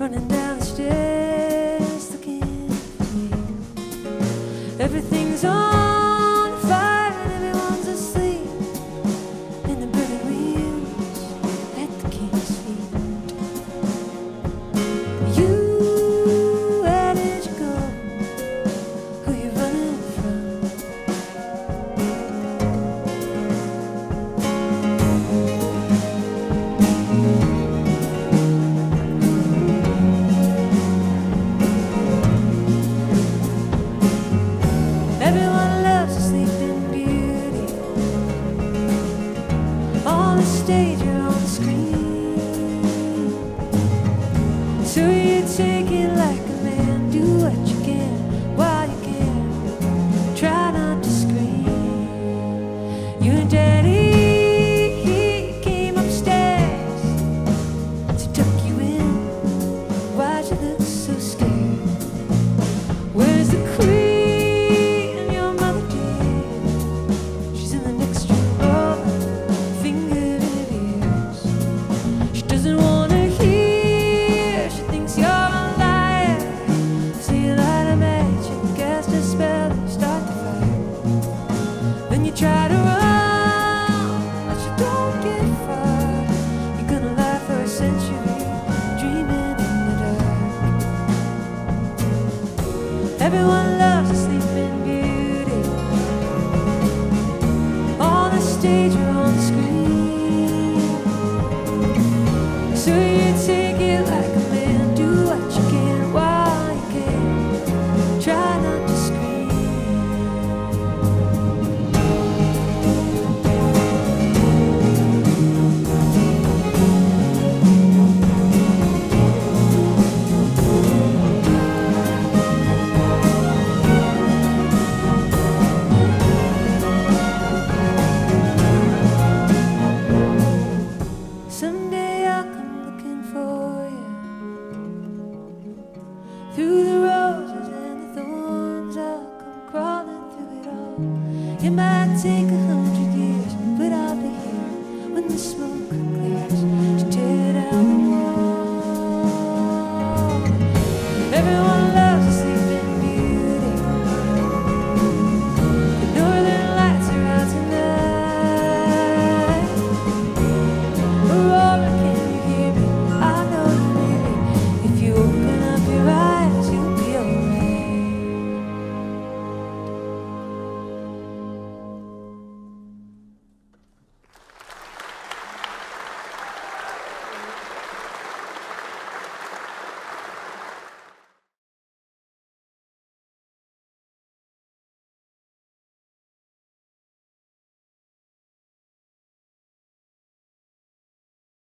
Running down the stairs, looking for me. Everything's on fire and everyone's asleep, and the burning wheels at the king's feet. You, where did you go? Who you running from? Stage, you're on the screen, so you'd say